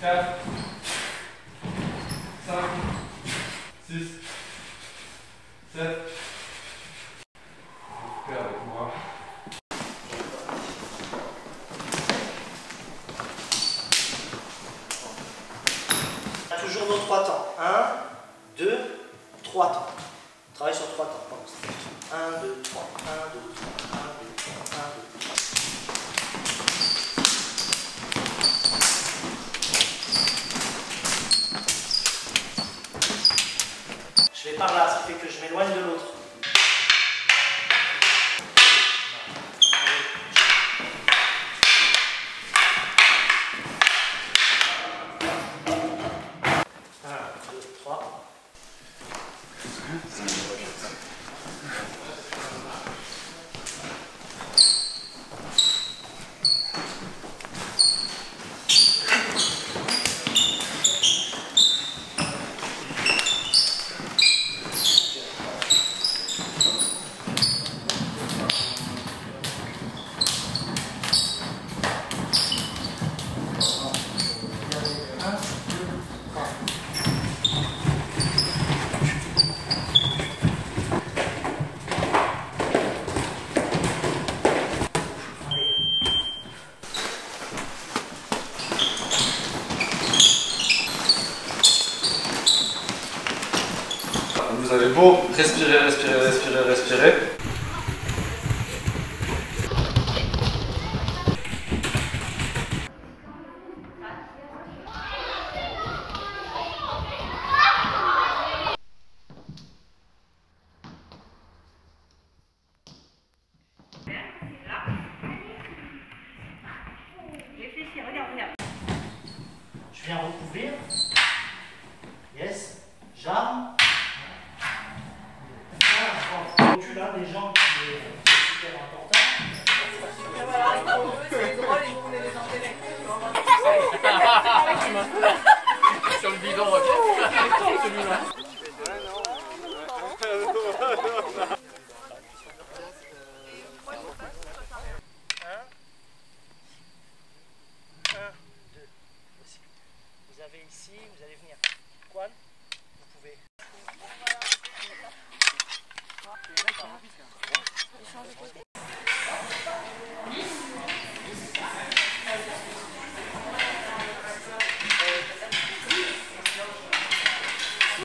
4, 5, 6, 7. Toujours nos 3 temps. 1, 2, 3 temps. On travaille sur 3 temps. 1, 2, 3, 1, 2, 3, 1, 2, 3, 1, 2, 3. Je vais par là, ça fait que je m'éloigne de l'autre. Vous avez beau respirer, respirer, respirer, respirer. Je viens recouvrir. Yes, j'arme. Là, les gens qui...